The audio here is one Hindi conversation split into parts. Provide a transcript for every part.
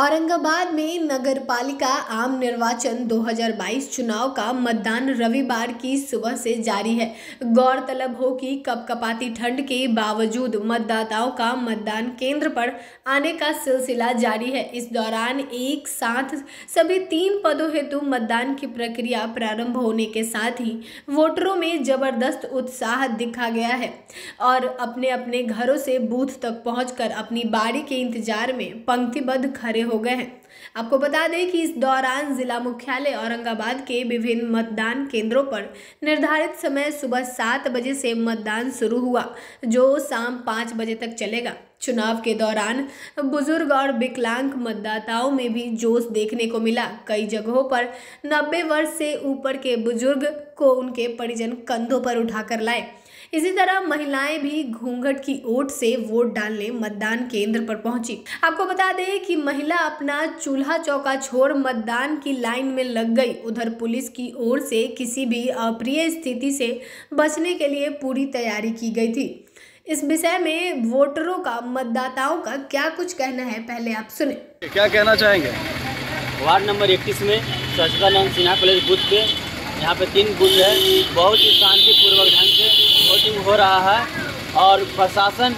औरंगाबाद में नगरपालिका आम निर्वाचन 2022 चुनाव का मतदान रविवार की सुबह से जारी है। गौरतलब हो कि कपकपाती ठंड के बावजूद मतदाताओं का मतदान केंद्र पर आने का सिलसिला जारी है। इस दौरान एक साथ सभी 3 पदों हेतु मतदान की प्रक्रिया प्रारंभ होने के साथ ही वोटरों में जबरदस्त उत्साह दिखा गया है और अपने अपने घरों से बूथ तक पहुंचकर अपनी बारी के इंतजार में पंक्तिबद्ध खड़े हो गए हैं। आपको बता दें कि इस दौरान जिला मुख्यालय औरंगाबाद के विभिन्न मतदान केंद्रों पर निर्धारित समय सुबह 7 बजे से मतदान शुरू हुआ, जो शाम 5 बजे तक चलेगा। चुनाव के दौरान बुजुर्ग और विकलांग मतदाताओं में भी जोश देखने को मिला। कई जगहों पर 90 वर्ष से ऊपर के बुजुर्ग को उनके परिजन कंधों पर उठाकर लाए। इसी तरह महिलाएं भी घूंघट की ओट से वोट डालने मतदान केंद्र पर पहुंची। आपको बता दें कि महिला अपना चूल्हा चौका छोड़ मतदान की लाइन में लग गई। उधर पुलिस की ओर से किसी भी अप्रिय स्थिति से बचने के लिए पूरी तैयारी की गई थी। इस विषय में वोटरों का, मतदाताओं का क्या कुछ कहना है, पहले आप सुने। क्या कहना चाहेंगे? वार्ड नंबर 31 में सच्चिदानंद सिन्हा कॉलेज बूथ पे, यहाँ पे 3 बूथ है, बहुत ही शांतिपूर्वक ढंग से वोटिंग हो रहा है और प्रशासन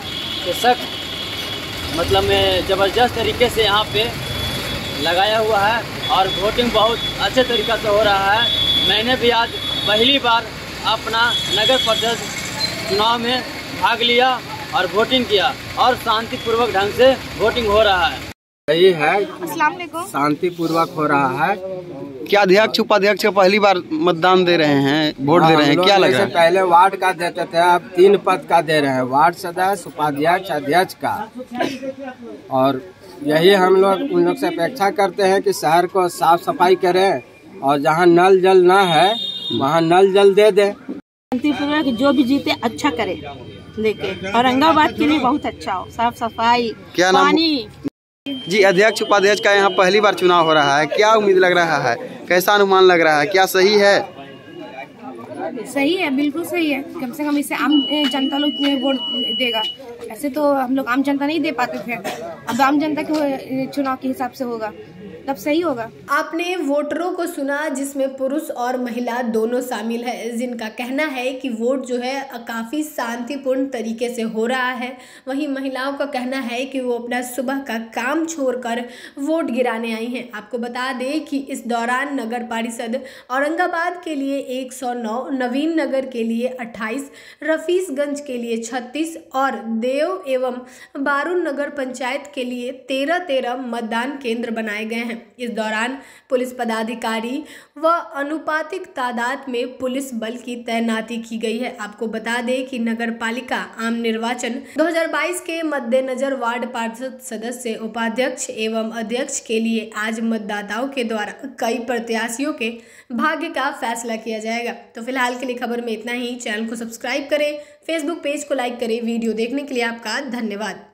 के सख्त मतलब में ज़बरदस्त तरीके से यहाँ पे लगाया हुआ है और वोटिंग बहुत अच्छे तरीक़े से हो रहा है। मैंने भी आज पहली बार अपना नगर परिषद चुनाव में भाग लिया और वोटिंग किया और शांतिपूर्वक ढंग से वोटिंग हो रहा है। यही है, शांतिपूर्वक हो रहा है। क्या अध्यक्ष उपाध्यक्ष पहली बार मतदान दे रहे हैं, वोट दे रहे हैं, क्या लग रहा है? पहले वार्ड का देते थे, अब 3 पद का दे रहे हैं, वार्ड सदस्य, उपाध्यक्ष, अध्यक्ष का। और यही हम लोग उन लोग से अपेक्षा करते हैं कि शहर को साफ सफाई करें और जहाँ नल जल ना है वहाँ नल जल दे दे। शांतिपूर्वक जो भी जीते अच्छा करे, लेके औरंगाबाद के लिए बहुत अच्छा हो, साफ सफाई, पानी। जी, अध्यक्ष उपाध्यक्ष का यहाँ पहली बार चुनाव हो रहा है, क्या उम्मीद लग रहा है, कैसा अनुमान लग रहा है, क्या सही है? सही है, बिल्कुल सही है। कम से कम इसे आम जनता लोग वोट देगा, ऐसे तो हम लोग आम जनता नहीं दे पाते थे, अब आम जनता के चुनाव के हिसाब से होगा तब सही होगा। आपने वोटरों को सुना, जिसमें पुरुष और महिला दोनों शामिल है, जिनका कहना है कि वोट जो है काफ़ी शांतिपूर्ण तरीके से हो रहा है। वहीं महिलाओं का कहना है कि वो अपना सुबह का काम छोड़कर वोट गिराने आई हैं। आपको बता दें कि इस दौरान नगर परिषद औरंगाबाद के लिए 109, नवीन नगर के लिए 28, रफीसगंज के लिए 36 और देव एवं बारूनगर पंचायत के लिए 13-13 मतदान केंद्र बनाए गए हैं। इस दौरान पुलिस पदाधिकारी व अनुपातिक तादाद में पुलिस बल की तैनाती की गई है। आपको बता दें कि नगरपालिका आम निर्वाचन 2022 के मद्देनजर वार्ड पार्षद, सदस्य, उपाध्यक्ष एवं अध्यक्ष के लिए आज मतदाताओं के द्वारा कई प्रत्याशियों के भाग्य का फैसला किया जाएगा। तो फिलहाल के लिए खबर में इतना ही। चैनल को सब्सक्राइब करें, फेसबुक पेज को लाइक करें। वीडियो देखने के लिए आपका धन्यवाद।